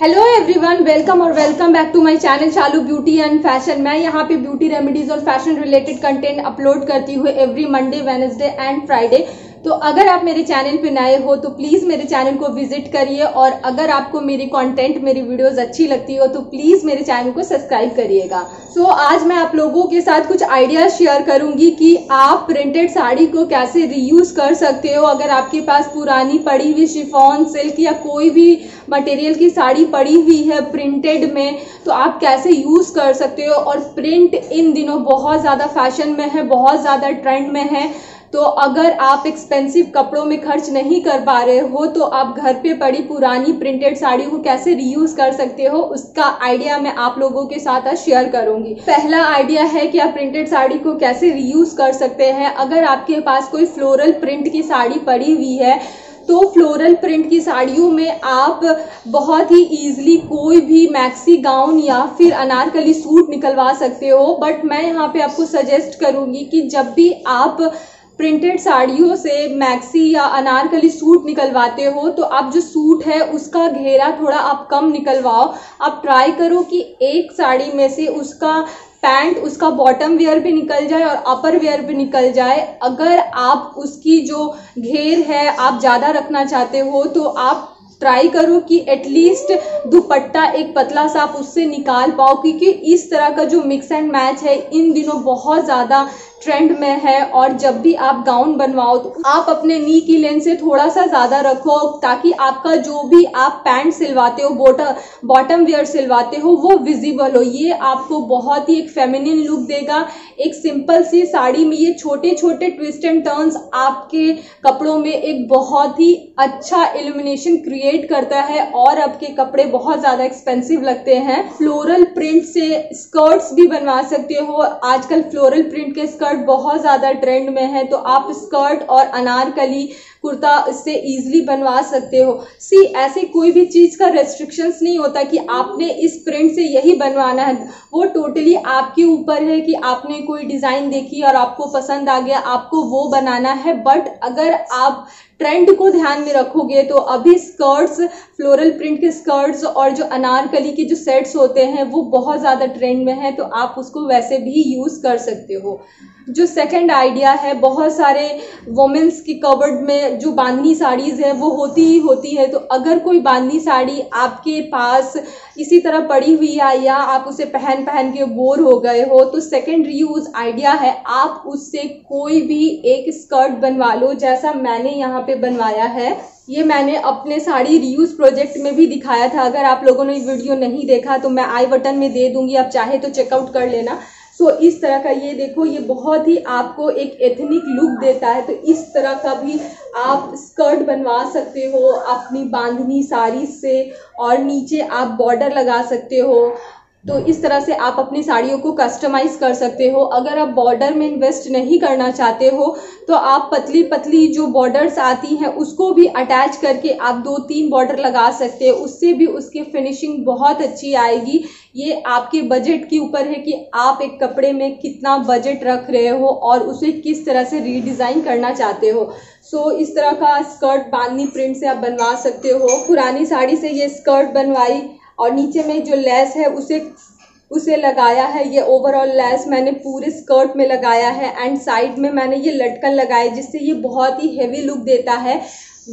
Hello everyone, welcome और welcome back to my channel Shalu beauty and fashion. मैं यहाँ पे ब्यूटी रेमेडीज और फैशन रिलेटेड कंटेंट अपलोड करती हूँ every Monday, Wednesday and Friday. तो अगर आप मेरे चैनल पे नए हो तो प्लीज़ मेरे चैनल को विजिट करिए, और अगर आपको मेरी कंटेंट, मेरी वीडियोस अच्छी लगती हो तो प्लीज़ मेरे चैनल को सब्सक्राइब करिएगा। सो आज मैं आप लोगों के साथ कुछ आइडियाज शेयर करूंगी कि आप प्रिंटेड साड़ी को कैसे रीयूज कर सकते हो। अगर आपके पास पुरानी पड़ी हुई शिफॉन, सिल्क या कोई भी मटेरियल की साड़ी पड़ी हुई है प्रिंटेड में, तो आप कैसे यूज़ कर सकते हो। और प्रिंट इन दिनों बहुत ज़्यादा फैशन में है, बहुत ज़्यादा ट्रेंड में है। तो अगर आप एक्सपेंसिव कपड़ों में खर्च नहीं कर पा रहे हो तो आप घर पे पड़ी पुरानी प्रिंटेड साड़ी को कैसे रीयूज कर सकते हो, उसका आइडिया मैं आप लोगों के साथ आज शेयर करूंगी। पहला आइडिया है कि आप प्रिंटेड साड़ी को कैसे रीयूज कर सकते हैं। अगर आपके पास कोई फ्लोरल प्रिंट की साड़ी पड़ी हुई है तो फ्लोरल प्रिंट की साड़ियों में आप बहुत ही ईजिली कोई भी मैक्सी गाउन या फिर अनारकली सूट निकलवा सकते हो। बट मैं यहाँ पे आपको सजेस्ट करूंगी कि जब भी आप प्रिंटेड साड़ियों से मैक्सी या अनारकली सूट निकलवाते हो तो आप जो सूट है उसका घेरा थोड़ा आप कम निकलवाओ। आप ट्राई करो कि एक साड़ी में से उसका पैंट, उसका बॉटम वेयर भी निकल जाए और अपर वेयर भी निकल जाए। अगर आप उसकी जो घेर है आप ज़्यादा रखना चाहते हो तो आप ट्राई करो कि एटलीस्ट दुपट्टा एक पतला सा आप उससे निकाल पाओ, क्योंकि इस तरह का जो मिक्स एंड मैच है इन दिनों बहुत ज़्यादा ट्रेंड में है। और जब भी आप गाउन बनवाओ तो आप अपने नी की लेंथ से थोड़ा सा ज़्यादा रखो, ताकि आपका जो भी आप पैंट सिलवाते हो, बॉटम वेयर सिलवाते हो, वो विजिबल हो। ये आपको बहुत ही एक फेमिनिन लुक देगा। एक सिंपल सी साड़ी में ये छोटे छोटे ट्विस्ट एंड टर्न्स आपके कपड़ों में एक बहुत ही अच्छा इल्यूमिनेशन क्रिएट करता है और आपके कपड़े बहुत ज़्यादा एक्सपेंसिव लगते हैं। फ्लोरल प्रिंट से स्कर्ट्स भी बनवा सकते हो। आजकल फ्लोरल प्रिंट के स्कर्ट बहुत ज़्यादा ट्रेंड में है, तो आप स्कर्ट और अनारकली कुर्ता इससे ईजिली बनवा सकते हो। सी, ऐसे कोई भी चीज़ का रेस्ट्रिक्शंस नहीं होता कि आपने इस प्रिंट से यही बनवाना है। वो टोटली आपके ऊपर है कि आपने कोई डिज़ाइन देखी और आपको पसंद आ गया, आपको वो बनाना है। बट अगर आप ट्रेंड को ध्यान में रखोगे तो अभी स्कर्ट्स, फ्लोरल प्रिंट के स्कर्ट्स और जो अनारकली के जो सेट्स होते हैं वो बहुत ज़्यादा ट्रेंड में है, तो आप उसको वैसे भी यूज़ कर सकते हो। जो सेकंड आइडिया है, बहुत सारे वुमेन्स की कबर्ड में जो बांधनी साड़ीज़ हैं वो होती ही होती है। तो अगर कोई बांधनी साड़ी आपके पास इसी तरह पड़ी हुई है या आप उसे पहन के बोर हो गए हो, तो सेकंड रीयूज़ आइडिया है, आप उससे कोई भी एक स्कर्ट बनवा लो, जैसा मैंने यहाँ पे बनवाया है। ये मैंने अपने साड़ी रीयूज प्रोजेक्ट में भी दिखाया था। अगर आप लोगों ने वीडियो नहीं देखा तो मैं आई बटन में दे दूंगी, आप चाहे तो चेकआउट कर लेना। सो इस तरह का, ये देखो, ये बहुत ही आपको एक एथनिक लुक देता है। तो इस तरह का भी आप स्कर्ट बनवा सकते हो अपनी बांधनी साड़ी से, और नीचे आप बॉर्डर लगा सकते हो। तो इस तरह से आप अपनी साड़ियों को कस्टमाइज़ कर सकते हो। अगर आप बॉर्डर में इन्वेस्ट नहीं करना चाहते हो तो आप पतली पतली जो बॉर्डर्स आती हैं उसको भी अटैच करके आप 2-3 बॉर्डर लगा सकते हो, उससे भी उसकी फिनिशिंग बहुत अच्छी आएगी। ये आपके बजट के ऊपर है कि आप एक कपड़े में कितना बजट रख रहे हो और उसे किस तरह से रीडिज़ाइन करना चाहते हो। सो इस तरह का स्कर्ट बांधनी प्रिंट से आप बनवा सकते हो। पुरानी साड़ी से ये स्कर्ट बनवाई और नीचे में जो लेस है उसे लगाया है। ये ओवरऑल लेस मैंने पूरे स्कर्ट में लगाया है, एंड साइड में मैंने ये लटकन लगाई जिससे ये बहुत ही हेवी लुक देता है।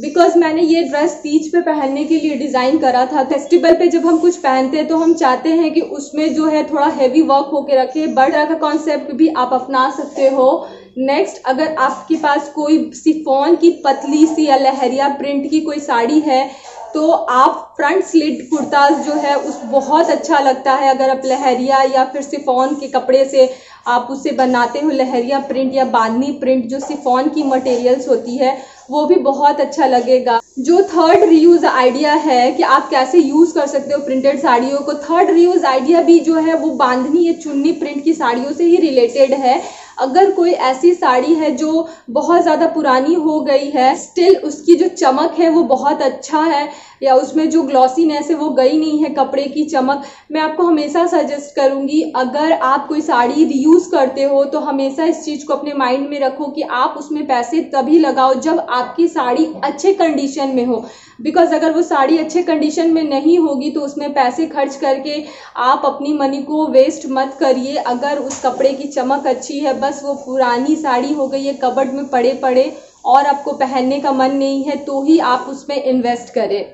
बिकॉज़ मैंने ये ड्रेस तीज पे पहनने के लिए डिज़ाइन करा था। फेस्टिवल पे जब हम कुछ पहनते हैं तो हम चाहते हैं कि उसमें जो है थोड़ा हेवी वर्क होके रखे। बड़ा का कॉन्सेप्ट भी आप अपना सकते हो। नेक्स्ट, अगर आपके पास कोई शिफॉन की पतली सी या लहरिया प्रिंट की कोई साड़ी है तो आप फ्रंट स्लिट कुर्ता जो है उस बहुत अच्छा लगता है। अगर आप लहरिया या फिर शिफॉन के कपड़े से आप उसे बनाते हो, लहरिया प्रिंट या बांधनी प्रिंट जो शिफॉन की मटेरियल्स होती है, वो भी बहुत अच्छा लगेगा। जो थर्ड रीयूज आइडिया है कि आप कैसे यूज़ कर सकते हो प्रिंटेड साड़ियों को, थर्ड रीयूज आइडिया भी जो है वो बांधनी या चुन्नी प्रिंट की साड़ियों से ही रिलेटेड है। अगर कोई ऐसी साड़ी है जो बहुत ज़्यादा पुरानी हो गई है, स्टिल उसकी जो चमक है वो बहुत अच्छा है, या उसमें जो ग्लॉसीनेस है वो गई नहीं है, कपड़े की चमक, मैं आपको हमेशा सजेस्ट करूँगी अगर आप कोई साड़ी रीयूज़ करते हो तो हमेशा इस चीज़ को अपने माइंड में रखो कि आप उसमें पैसे तभी लगाओ जब आपकी साड़ी अच्छे कंडीशन में हो। बिकॉज अगर वो साड़ी अच्छे कंडीशन में नहीं होगी तो उसमें पैसे खर्च करके आप अपनी मनी को वेस्ट मत करिए। अगर उस कपड़े की चमक अच्छी है, बस वो पुरानी साड़ी हो गई है कबर्ड में पड़े पड़े और आपको पहनने का मन नहीं है, तो ही आप उसमें इन्वेस्ट करें।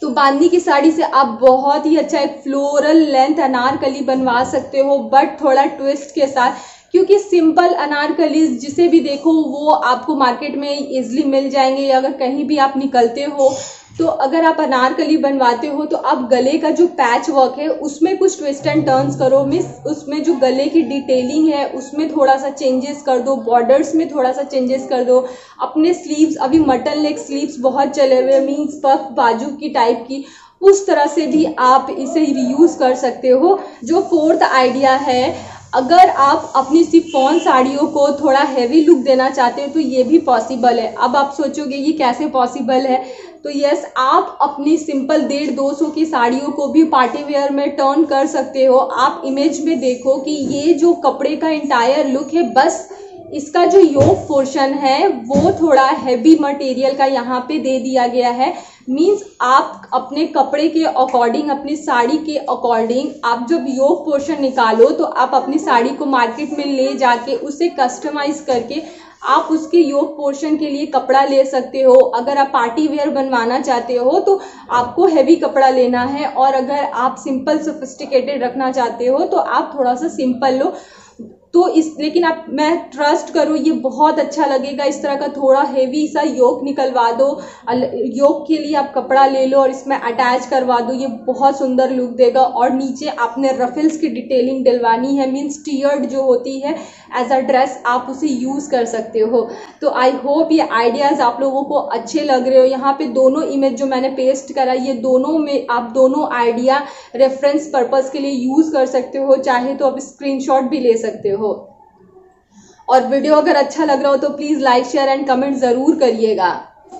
तो बांधनी की साड़ी से आप बहुत ही अच्छा एक फ्लोरल लेंथ अनारकली बनवा सकते हो, बट थोड़ा ट्विस्ट के साथ, क्योंकि सिंपल अनारकलीज जिसे भी देखो वो आपको मार्केट में इजीली मिल जाएंगे। अगर कहीं भी आप निकलते हो तो अगर आप अनारकली बनवाते हो तो आप गले का जो पैच वर्क है उसमें कुछ ट्विस्ट एंड टर्न्स करो मिस, उसमें जो गले की डिटेलिंग है उसमें थोड़ा सा चेंजेस कर दो, बॉर्डर्स में थोड़ा सा चेंजेस कर दो। अपने स्लीव्स, अभी मटन लेग स्लीव्स बहुत चले हुए, मीन्स पफ बाजू की टाइप की, उस तरह से भी आप इसे रीयूज़ कर सकते हो। जो फोर्थ आइडिया है, अगर आप अपनी शिफॉन साड़ियों को थोड़ा हैवी लुक देना चाहते हो तो ये भी पॉसिबल है। अब आप सोचोगे ये कैसे पॉसिबल है, तो यस, आप अपनी सिंपल 150-200 की साड़ियों को भी पार्टी वेयर में टर्न कर सकते हो। आप इमेज में देखो कि ये जो कपड़े का इंटायर लुक है, बस इसका जो योक पोर्शन है वो थोड़ा हैवी मटेरियल का यहाँ पे दे दिया गया है। मीन्स आप अपने कपड़े के अकॉर्डिंग, अपनी साड़ी के अकॉर्डिंग आप जब योक पोर्शन निकालो तो आप अपनी साड़ी को मार्केट में ले जाके उसे कस्टमाइज करके आप उसके योक पोर्शन के लिए कपड़ा ले सकते हो। अगर आप पार्टी वेयर बनवाना चाहते हो तो आपको हैवी कपड़ा लेना है, और अगर आप सिंपल सोफिस्टिकेटेड रखना चाहते हो तो आप थोड़ा सा सिंपल लो। तो इस, लेकिन आप, मैं ट्रस्ट करो ये बहुत अच्छा लगेगा। इस तरह का थोड़ा हेवी सा योक निकलवा दो, योक के लिए आप कपड़ा ले लो और इसमें अटैच करवा दो, ये बहुत सुंदर लुक देगा। और नीचे आपने रफल्स की डिटेलिंग दिलवानी है, मीन्स टियर्ड जो होती है एज अ ड्रेस, आप उसे यूज़ कर सकते हो। तो आई होप ये आइडियाज़ आप लोगों को अच्छे लग रहे हो। यहाँ पे दोनों इमेज जो मैंने पेस्ट करा, ये दोनों में आप दोनों आइडिया रेफरेंस पर्पज़ के लिए यूज़ कर सकते हो, चाहे तो आप स्क्रीनशॉट भी ले सकते हो। और वीडियो अगर अच्छा लग रहा हो तो please like, share and comment जरूर करिएगा।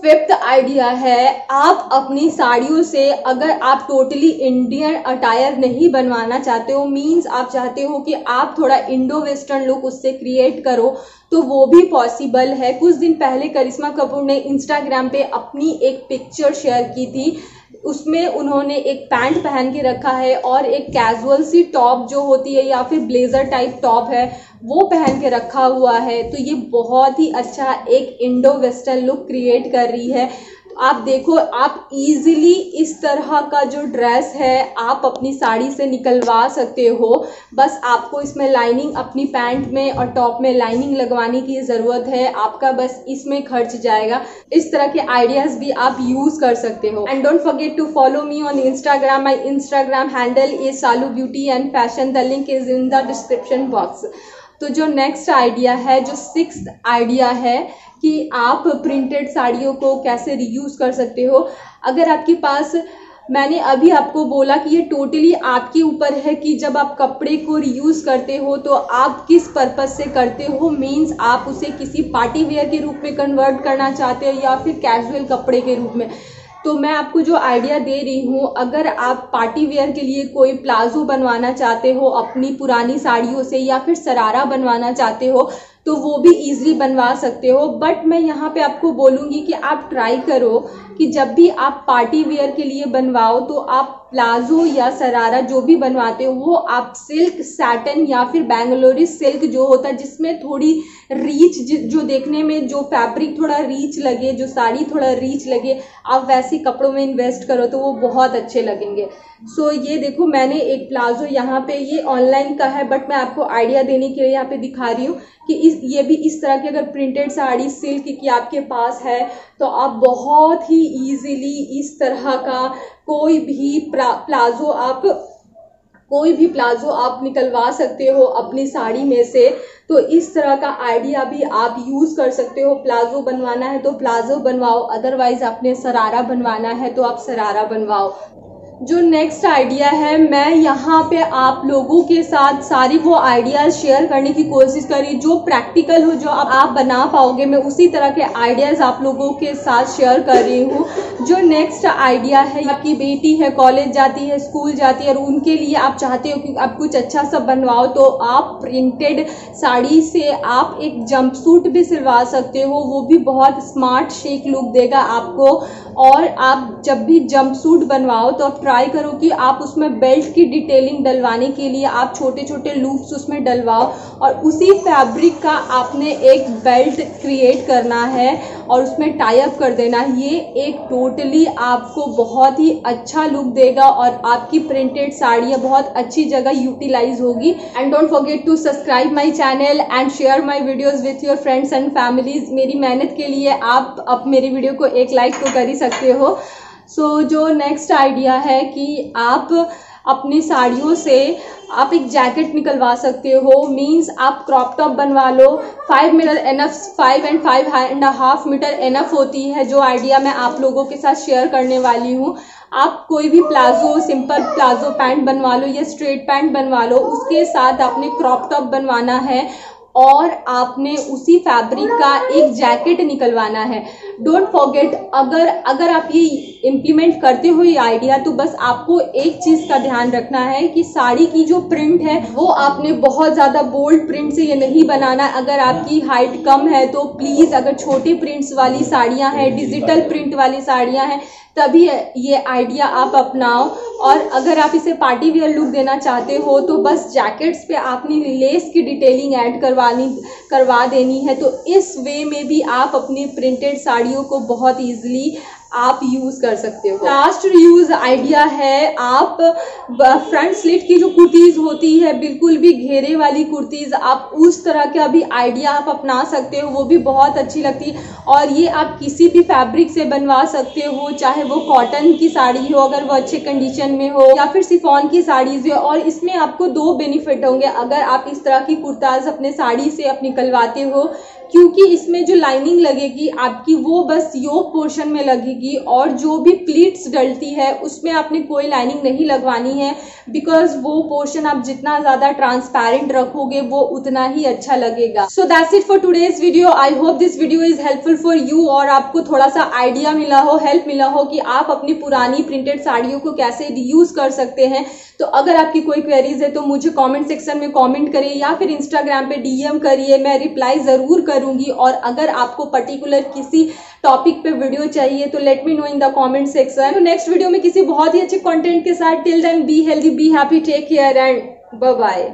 फिफ्थ आइडिया है, आप अपनी साड़ियों से, अगर आप टोटली इंडियन अटायर नहीं बनवाना चाहते हो, मीन्स आप चाहते हो कि आप थोड़ा इंडो वेस्टर्न लुक उससे क्रिएट करो, तो वो भी पॉसिबल है। कुछ दिन पहले करिश्मा कपूर ने इंस्टाग्राम पे अपनी एक पिक्चर शेयर की थी, उसमें उन्होंने एक पैंट पहन के रखा है और एक कैजुअल सी टॉप जो होती है या फिर ब्लेजर टाइप टॉप है वो पहन के रखा हुआ है। तो ये बहुत ही अच्छा एक इंडो वेस्टर्न लुक क्रिएट कर रही है। आप देखो, आप इजीली इस तरह का जो ड्रेस है आप अपनी साड़ी से निकलवा सकते हो। बस आपको इसमें लाइनिंग, अपनी पैंट में और टॉप में लाइनिंग लगवाने की ज़रूरत है, आपका बस इसमें खर्च जाएगा। इस तरह के आइडियाज़ भी आप यूज़ कर सकते हो। And don't forget to follow me on Instagram, my Instagram handle is Shalu beauty and fashion, the link is in the description box. तो जो नेक्स्ट आइडिया है, जो सिक्स्थ आइडिया है कि आप प्रिंटेड साड़ियों को कैसे रीयूज़ कर सकते हो। अगर आपके पास, मैंने अभी आपको बोला कि ये टोटली आपके ऊपर है कि जब आप कपड़े को रीयूज़ करते हो तो आप किस पर्पस से करते हो। मीन्स आप उसे किसी पार्टी वेयर के रूप में कन्वर्ट करना चाहते हो या फिर कैजुअल कपड़े के रूप में। तो मैं आपको जो आइडिया दे रही हूँ, अगर आप पार्टी वेयर के लिए कोई प्लाजो बनवाना चाहते हो अपनी पुरानी साड़ियों से या फिर सरारा बनवाना चाहते हो तो वो भी ईजिली बनवा सकते हो। बट मैं यहाँ पे आपको बोलूँगी कि आप ट्राई करो कि जब भी आप पार्टी वेयर के लिए बनवाओ तो आप प्लाजो या सरारा जो भी बनवाते हो वो आप सिल्क, सैटन या फिर बेंगलोरी सिल्क जो होता है, जिसमें थोड़ी रीच, जो देखने में जो फैब्रिक थोड़ा रीच लगे, जो साड़ी थोड़ा रीच लगे, आप वैसे कपड़ों में इन्वेस्ट करो तो वो बहुत अच्छे लगेंगे। सो ये देखो, मैंने एक प्लाजो यहाँ पे, ये ऑनलाइन का है बट मैं आपको आइडिया देने के लिए यहाँ पे दिखा रही हूँ कि ये भी इस तरह की अगर प्रिंटेड साड़ी सिल्क की आपके पास है तो आप बहुत ही ईजिली इस तरह का कोई भी प्लाजो आप निकलवा सकते हो अपनी साड़ी में से। तो इस तरह का आइडिया भी आप यूज़ कर सकते हो। प्लाजो बनवाना है तो प्लाजो बनवाओ, अदरवाइज आपने सरारा बनवाना है तो आप सरारा बनवाओ। जो नेक्स्ट आइडिया है मैं यहाँ पे आप लोगों के साथ सारी वो आइडियाज़ शेयर करने की कोशिश करी जो प्रैक्टिकल हो, जो आप बना पाओगे। मैं उसी तरह के आइडियाज़ आप लोगों के साथ शेयर कर रही हूँ। जो नेक्स्ट आइडिया है, आपकी बेटी है, कॉलेज जाती है, स्कूल जाती है और उनके लिए आप चाहते हो कि आप कुछ अच्छा सा बनवाओ, तो आप प्रिंटेड साड़ी से आप एक जंप सूट भी सिलवा सकते हो। वो भी बहुत स्मार्ट शेक लुक देगा आपको। और आप जब भी जंप सूट बनवाओ तो ट्राई करो कि आप उसमें बेल्ट की डिटेलिंग डलवाने के लिए आप छोटे छोटे लूप्स उसमें डलवाओ और उसी फैब्रिक का आपने एक बेल्ट क्रिएट करना है और उसमें टाई अप कर देना। ये एक टोटली आपको बहुत ही अच्छा लुक देगा और आपकी प्रिंटेड साड़ियाँ बहुत अच्छी जगह यूटिलाइज होगी। And don't forget to subscribe my channel and share my videos with your friends and families. मेरी मेहनत के लिए आप अब मेरी वीडियो को एक लाइक तो कर ही सकते हो। सो जो नेक्स्ट आइडिया है कि आप अपनी साड़ियों से आप एक जैकेट निकलवा सकते हो। मीन्स आप क्रॉप टॉप बनवा लो। 5 metre enough, 5 and 5.5 metre enough होती है। जो आइडिया मैं आप लोगों के साथ शेयर करने वाली हूँ, आप कोई भी प्लाजो, सिंपल प्लाजो पैंट बनवा लो या स्ट्रेट पैंट बनवा लो, उसके साथ आपने क्रॉप टॉप बनवाना है और आपने उसी फैब्रिक का एक जैकेट निकलवाना है। डोंट फॉरगेट, अगर आप ये इम्प्लीमेंट करते हो ये आइडिया, तो बस आपको एक चीज़ का ध्यान रखना है कि साड़ी की जो प्रिंट है वो आपने बहुत ज़्यादा बोल्ड प्रिंट से ये नहीं बनाना। अगर आपकी हाइट कम है तो प्लीज़, अगर छोटे प्रिंट्स वाली साड़ियाँ हैं, डिजिटल प्रिंट वाली साड़ियाँ हैं, तभी ये आइडिया आप अपनाओ। और अगर आप इसे पार्टी वियर लुक देना चाहते हो तो बस जैकेट्स पे आपने लेस की डिटेलिंग ऐड करवा देनी है। तो इस वे में भी आप अपनी प्रिंटेड साड़ियों को बहुत ईजिली आप यूज़ कर सकते हो। लास्ट यूज़ आइडिया है, आप फ्रंट स्लिट की जो कुर्तीज़ होती है, बिल्कुल भी घेरे वाली कुर्तीज़, आप उस तरह का भी आइडिया आप अपना सकते हो। वो भी बहुत अच्छी लगती है और ये आप किसी भी फैब्रिक से बनवा सकते हो, चाहे वो कॉटन की साड़ी हो अगर वो अच्छे कंडीशन में हो, या फिर शिफॉन की साड़ीज हो। और इसमें आपको दो बेनिफिट होंगे अगर आप इस तरह की कुर्ताज अपने साड़ी से आप निकलवाते हो, क्योंकि इसमें जो लाइनिंग लगेगी आपकी वो बस योक पोर्शन में लगेगी और जो भी प्लीट्स डलती है उसमें आपने कोई लाइनिंग नहीं लगवानी है। बिकॉज वो पोर्शन आप जितना ज़्यादा ट्रांसपेरेंट रखोगे वो उतना ही अच्छा लगेगा। So that's it for today's video. I hope this video is helpful for you और आपको थोड़ा सा आइडिया मिला हो, हेल्प मिला हो कि आप अपनी पुरानी प्रिंटेड साड़ियों को कैसे रीयूज़ कर सकते हैं। तो अगर आपकी कोई क्वेरीज है तो मुझे कॉमेंट सेक्शन में कॉमेंट करिए या फिर इंस्टाग्राम पर DM करिए, मैं रिप्लाई ज़रूर करूंगी। और अगर आपको पर्टिकुलर किसी टॉपिक पे वीडियो चाहिए तो let me know in the comment section. तो नेक्स्ट वीडियो में किसी बहुत ही अच्छे कंटेंट के साथ, till then be healthy, be happy, take care and bye bye.